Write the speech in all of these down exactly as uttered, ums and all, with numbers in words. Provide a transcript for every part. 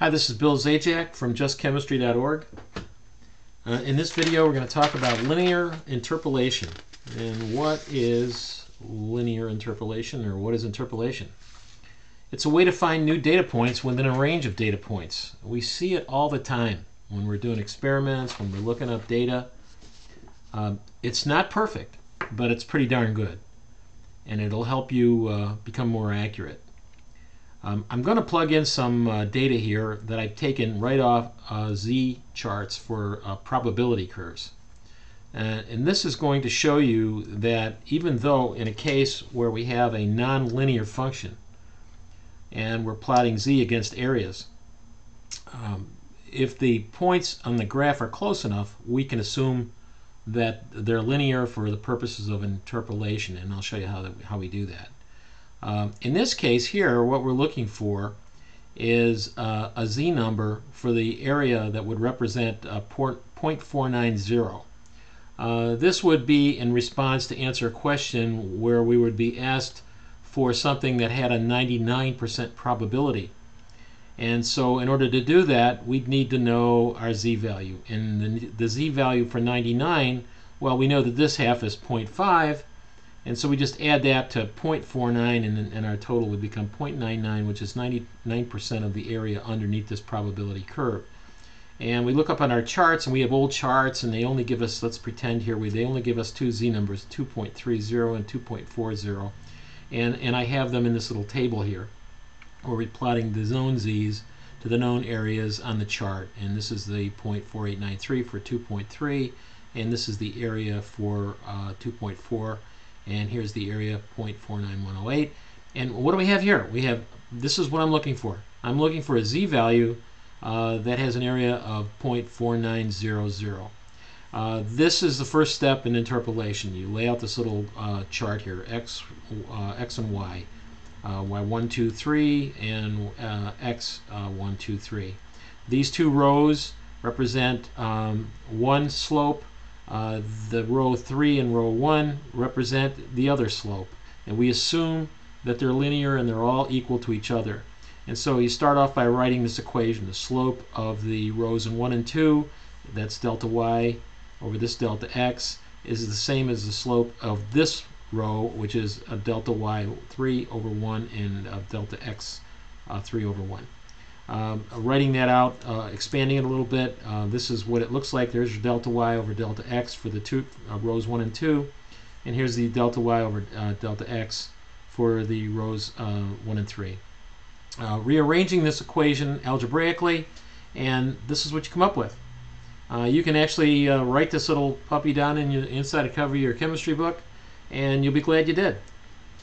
Hi, this is Bill Zajac from Just Chemistry dot org. Uh, in this video, we're going to talk about linear interpolation. And what is linear interpolation, or what is interpolation? It's a way to find new data points within a range of data points. We see it all the time when we're doing experiments, when we're looking up data. Um, it's not perfect, but it's pretty darn good. And it'll help you uh, become more accurate. Um, I'm going to plug in some uh, data here that I've taken right off uh, Z charts for uh, probability curves. Uh, and this is going to show you that even though in a case where we have a non-linear function and we're plotting Z against areas, um, if the points on the graph are close enough, we can assume that they're linear for the purposes of interpolation. And I'll show you how, that, how we do that. Um, in this case here, what we're looking for is uh, a Z number for the area that would represent uh, zero point four nine zero. Uh, this would be in response to answer a question where we would be asked for something that had a ninety-nine percent probability. And so in order to do that, we'd need to know our Z value. And the, the Z value for ninety-nine, well, we know that this half is zero point five. And so we just add that to zero point four nine, and, and our total would become zero point nine nine, which is ninety-nine percent of the area underneath this probability curve. And we look up on our charts, and we have old charts, and they only give us, let's pretend here, we, they only give us two Z numbers, two point three zero and two point four zero. And, and I have them in this little table here, where we're plotting the known Z's to the known areas on the chart. And this is the zero point four eight nine three for two point three, and this is the area for uh, two point four. And here's the area, zero point four nine one zero eight. And what do we have here? We have, this is what I'm looking for. I'm looking for a Z value uh, that has an area of zero point four nine zero zero. Uh, this is the first step in interpolation. You lay out this little uh, chart here, X, uh, X and Y, uh, Y one two three and uh, X one two three. These two rows represent um, one slope. Uh, the row three and row one represent the other slope, and we assume that they're linear and they're all equal to each other. And so you start off by writing this equation, the slope of the rows in one and two, that's delta y over this delta x, is the same as the slope of this row, which is a delta y three over one and a delta x uh, three over one. Um, writing that out, uh, expanding it a little bit, uh, this is what it looks like. There's your delta y over delta x for the two uh, rows one and two, and here's the delta y over uh, delta x for the rows uh, one and three. Uh, rearranging this equation algebraically, and this is what you come up with. Uh, you can actually uh, write this little puppy down in your, inside the cover of your chemistry book, and you'll be glad you did,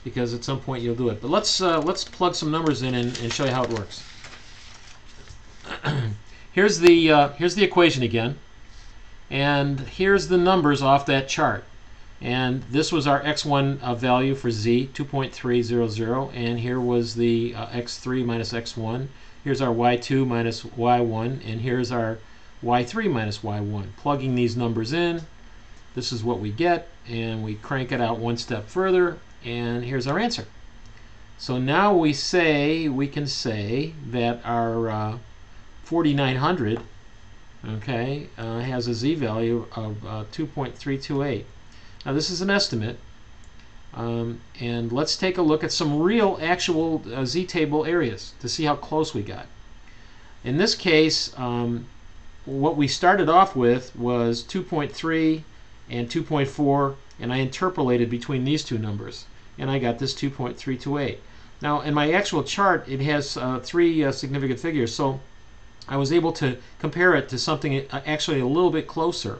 because at some point you'll do it. But let's uh, let's plug some numbers in and, and show you how it works. Here's the uh, here's the equation again, and here's the numbers off that chart. And this was our x one uh, value for z, two point three zero zero, and here was the uh, x three minus x one. Here's our y two minus y one, and here's our y three minus y one. Plugging these numbers in, this is what we get, and we crank it out one step further, and here's our answer. So now we say we can say that our uh, forty-nine hundred, okay, uh, has a Z value of uh, two point three two eight. Now this is an estimate, um, and let's take a look at some real actual uh, Z table areas to see how close we got. In this case, um, what we started off with was two point three and two point four, and I interpolated between these two numbers, and I got this two point three two eight. Now in my actual chart, it has uh, three uh, significant figures, so I was able to compare it to something actually a little bit closer.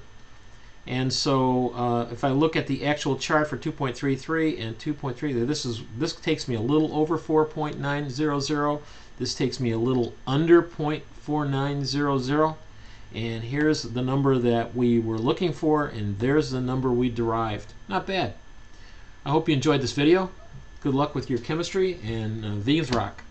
And so uh, if I look at the actual chart for two point three three and two point three, this is this takes me a little over four point nine zero zero. This takes me a little under zero point four nine zero zero. And here's the number that we were looking for, and there's the number we derived. Not bad. I hope you enjoyed this video. Good luck with your chemistry, and uh, vegans rock.